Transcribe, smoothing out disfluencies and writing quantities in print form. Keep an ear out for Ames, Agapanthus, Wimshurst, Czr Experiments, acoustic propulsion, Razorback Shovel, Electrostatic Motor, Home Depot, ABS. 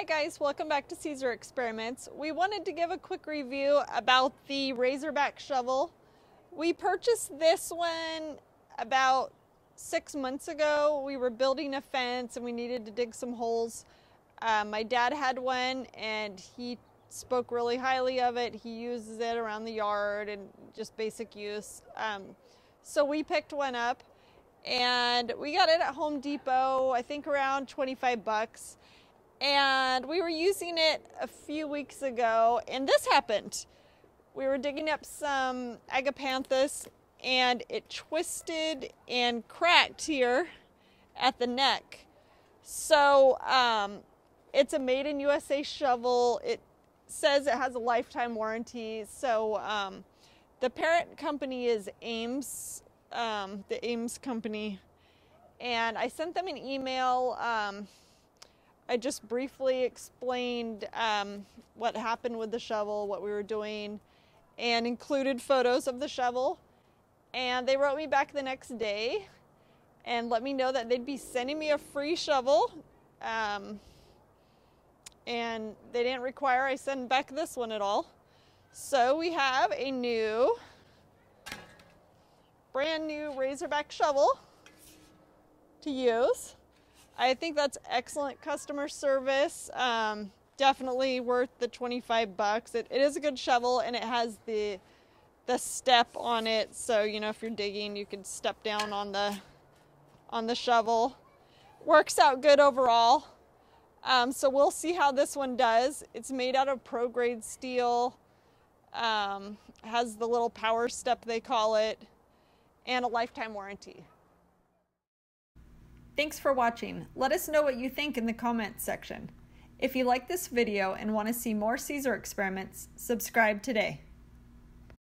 Hi guys, welcome back to Czr Experiments. We wanted to give a quick review about the Razorback Shovel. We purchased this one about 6 months ago. We were building a fence and we needed to dig some holes. My dad had one and he spoke really highly of it. He uses it around the yard and just basic use. So we picked one up and we got it at Home Depot, I think around 25 bucks. And we were using it a few weeks ago and this happened. We were digging up some Agapanthus and it twisted and cracked here at the neck. So it's a made in USA shovel. It says it has a lifetime warranty. So the parent company is Ames, the Ames company. And I sent them an email. I just briefly explained what happened with the shovel, what we were doing, and included photos of the shovel. And they wrote me back the next day and let me know that they'd be sending me a free shovel. And they didn't require I send back this one at all. So we have a new, brand new Razorback shovel to use. I think that's excellent customer service. Definitely worth the 25 bucks. It is a good shovel and it has the step on it. So, you know, if you're digging, you can step down on the shovel. Works out good overall. So we'll see how this one does. It's made out of pro-grade steel. Has the little power step, they call it, and a lifetime warranty. Thanks for watching. Let us know what you think in the comments section. If you like this video and want to see more Czr Experiments, subscribe today.